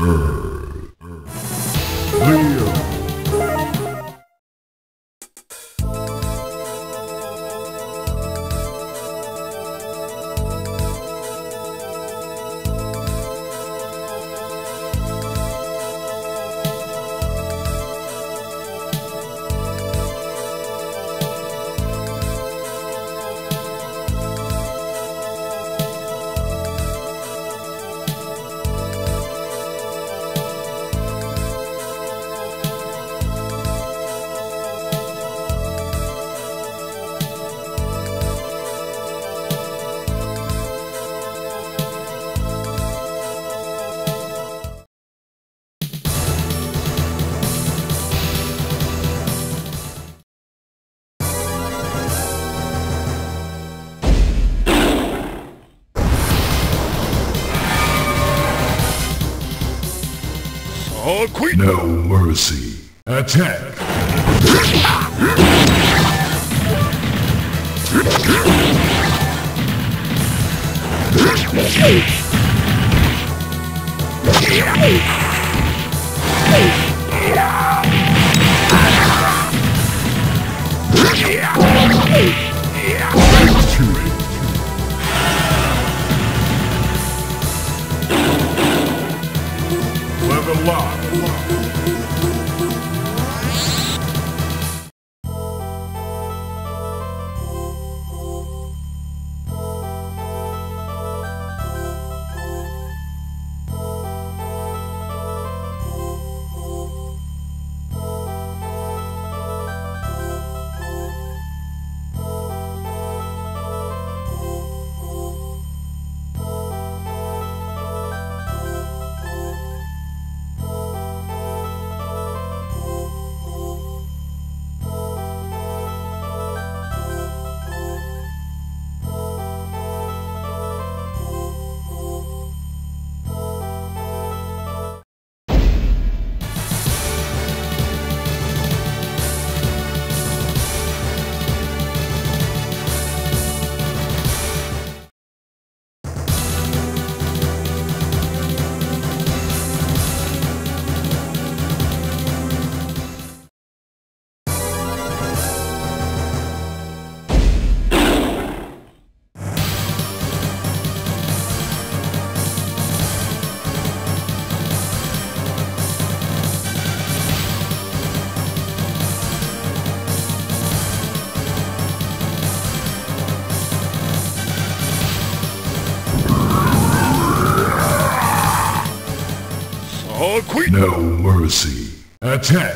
No mercy. Attack! Level up! No mercy. Attack!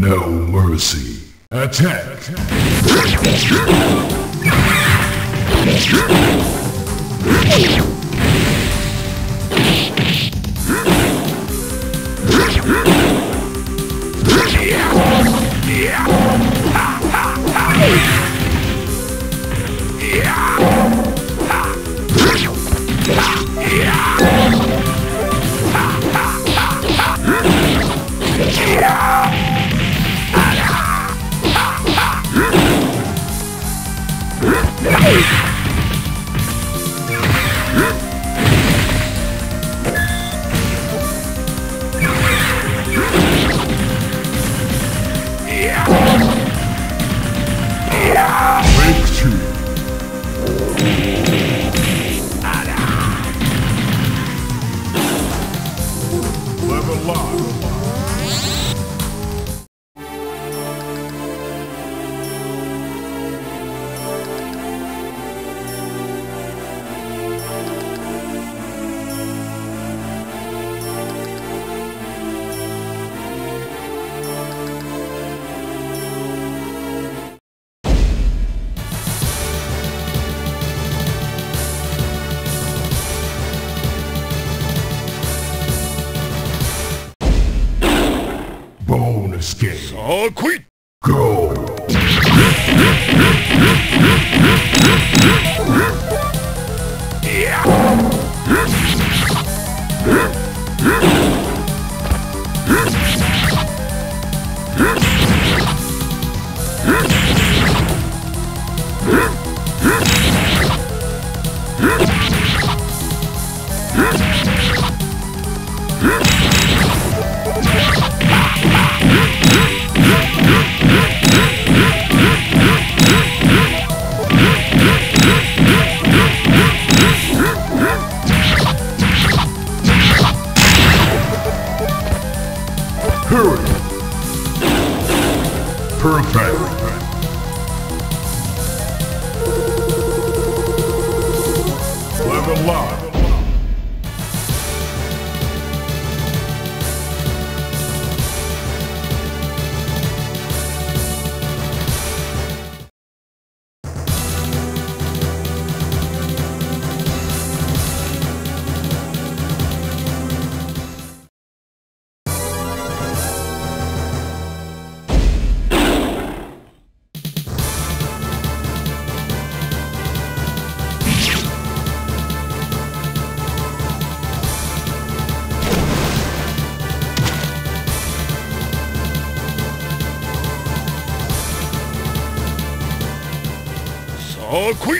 No mercy. Attack! Quit! Go!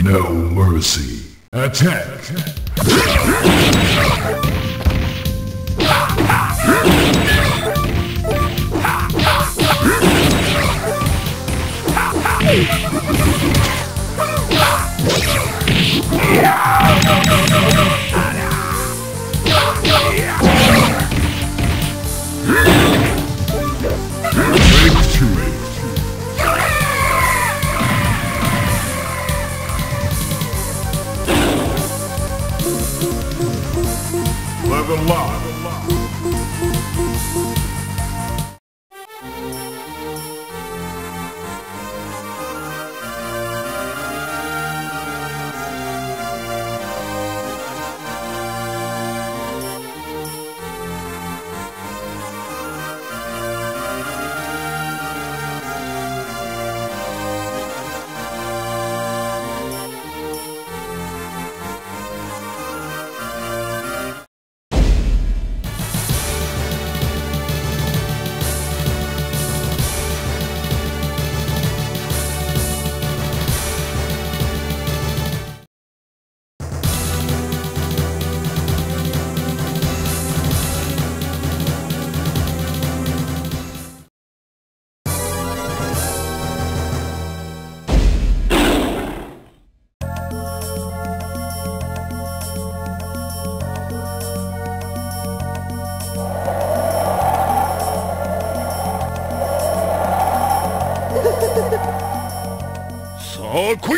No mercy. Attack!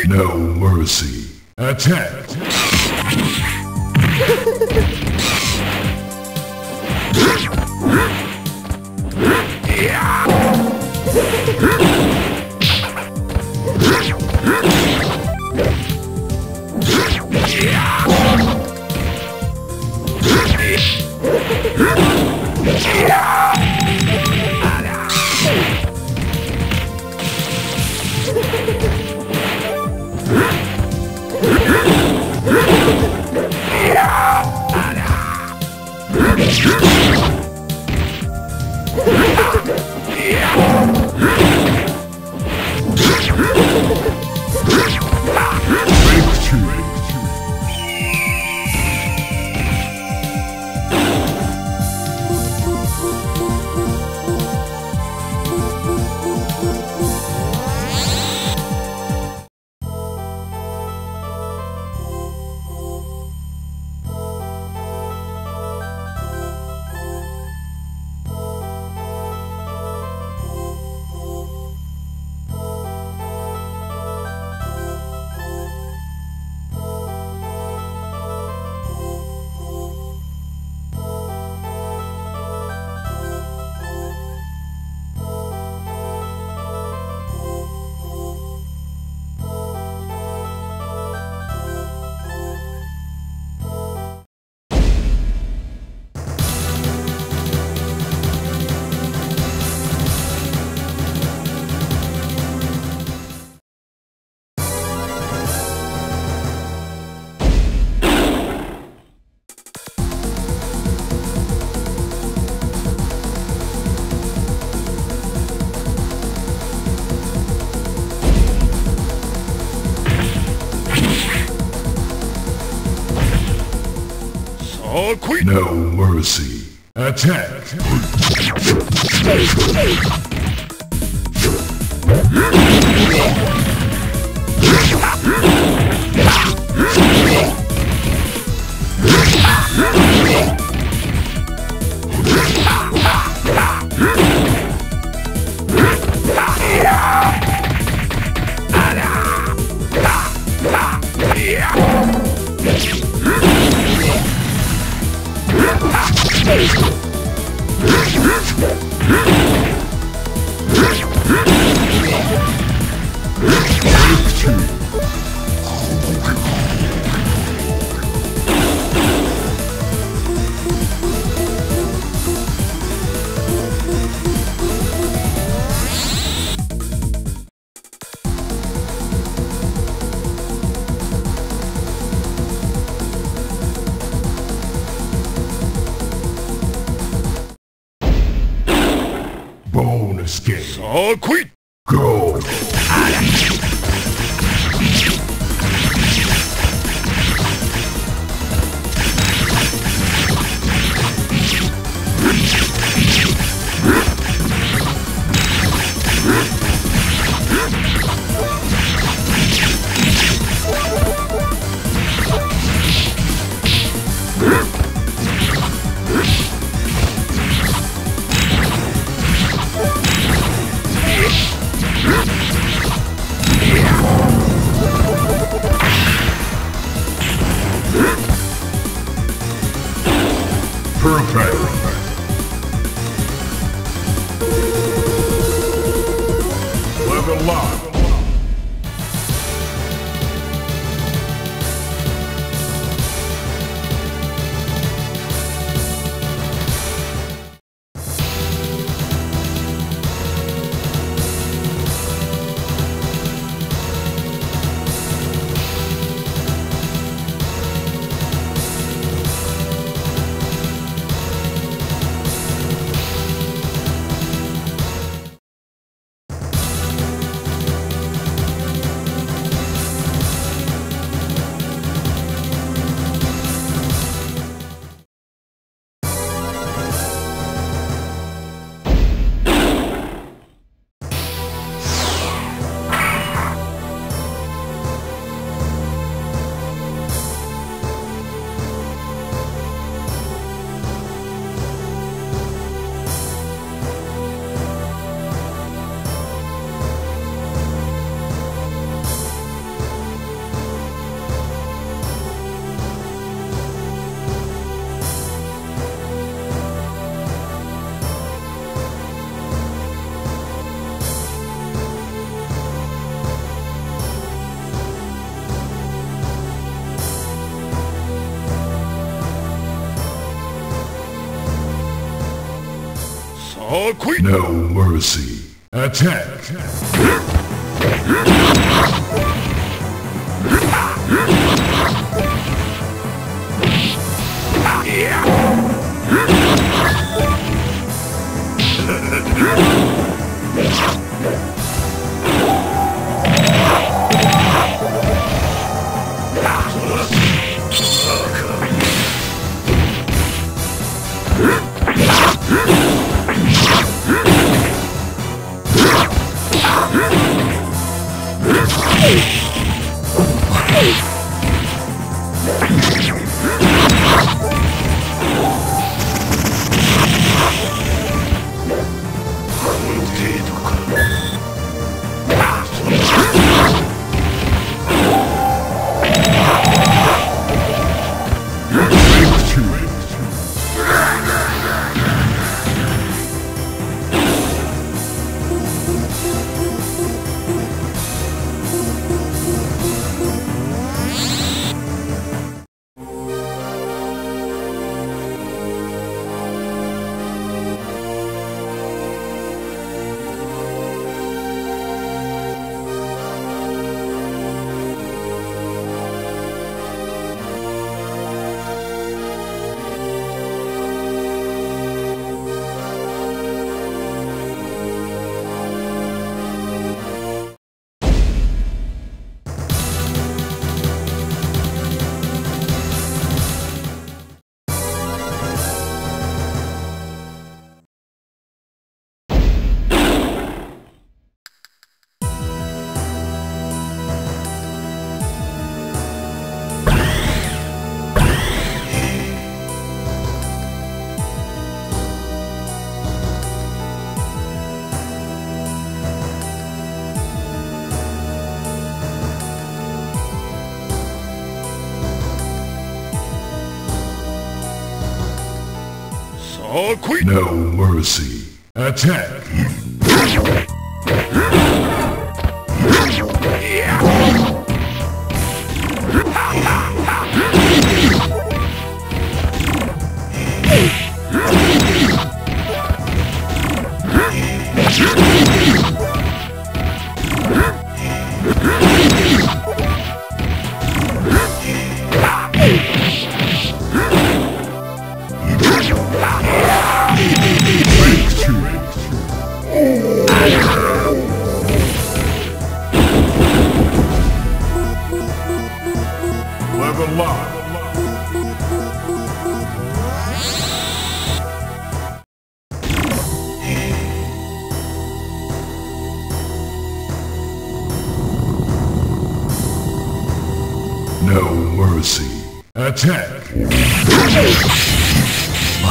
No mercy. Attack! Yeah. No mercy. Attack! So quit! Go! No mercy. Attack! No mercy. Attack!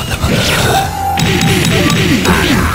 Attack!